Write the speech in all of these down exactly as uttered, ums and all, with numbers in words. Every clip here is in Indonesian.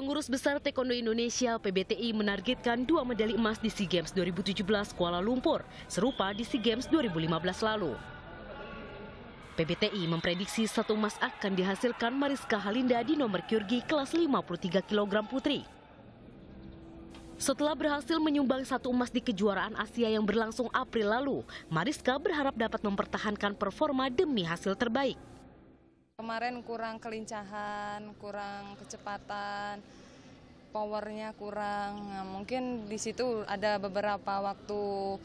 Pengurus Besar Taekwondo Indonesia P B T I menargetkan dua medali emas di SEA Games dua ribu tujuh belas Kuala Lumpur, serupa di SEA Games dua ribu lima belas lalu. P B T I memprediksi satu emas akan dihasilkan Mariska Halinda di nomor Kyorugi kelas lima puluh tiga kilogram putri. Setelah berhasil menyumbang satu emas di kejuaraan Asia yang berlangsung April lalu, Mariska berharap dapat mempertahankan performa demi hasil terbaik. Kemarin kurang kelincahan, kurang kecepatan, powernya kurang. Nah, mungkin di situ ada beberapa waktu,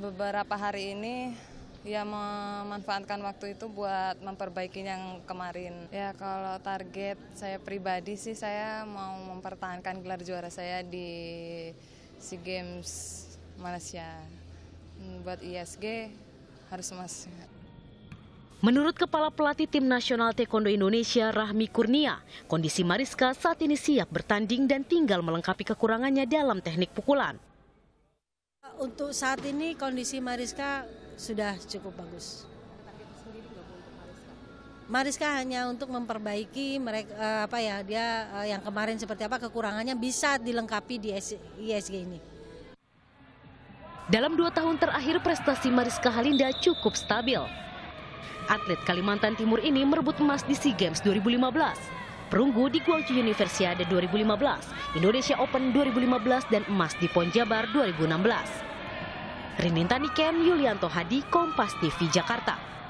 beberapa hari ini, ya memanfaatkan waktu itu buat memperbaiki yang kemarin. Ya kalau target saya pribadi sih, saya mau mempertahankan gelar juara saya di SEA Games Malaysia. Buat I S G harus emas. Menurut Kepala Pelatih Tim Nasional Taekwondo Indonesia, Rahmi Kurnia, kondisi Mariska saat ini siap bertanding dan tinggal melengkapi kekurangannya dalam teknik pukulan. Untuk saat ini kondisi Mariska sudah cukup bagus. Mariska hanya untuk memperbaiki mereka, apa ya, dia yang kemarin seperti apa kekurangannya bisa dilengkapi di I S G ini. Dalam dua tahun terakhir prestasi Mariska Halinda cukup stabil. Atlet Kalimantan Timur ini merebut emas di SEA Games dua ribu lima belas, perunggu di Guangzhou Universiade dua ribu lima belas, Indonesia Open dua ribu lima belas, dan emas di Ponjabar dua ribu enam belas. Riminta Nikem Yulianto Hadi, Kompas T V, Jakarta.